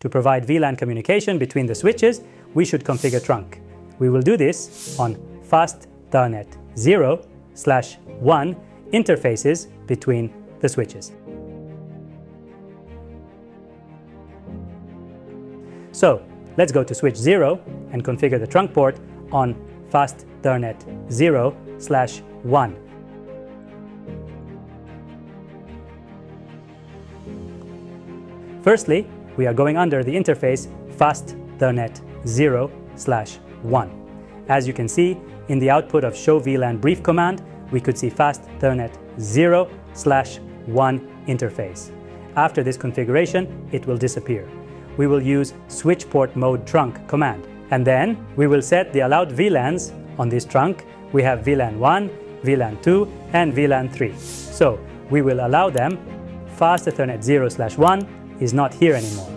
to provide VLAN communication between the switches, we should configure trunk. We will do this on Fast Ethernet 0/1 interfaces between the switches. So let's go to switch 0 and configure the trunk port on Fast Ethernet 0/1. Firstly, we are going under the interface Fast Ethernet 0/1. As you can see, in the output of show VLAN brief command, we could see Fast Ethernet 0/1 interface. After this configuration, it will disappear. We will use Switch Port Mode Trunk command, and then we will set the allowed VLANs on this trunk. We have VLAN 1, VLAN 2, and VLAN 3. So we will allow them. Fast Ethernet 0/1 is not here anymore.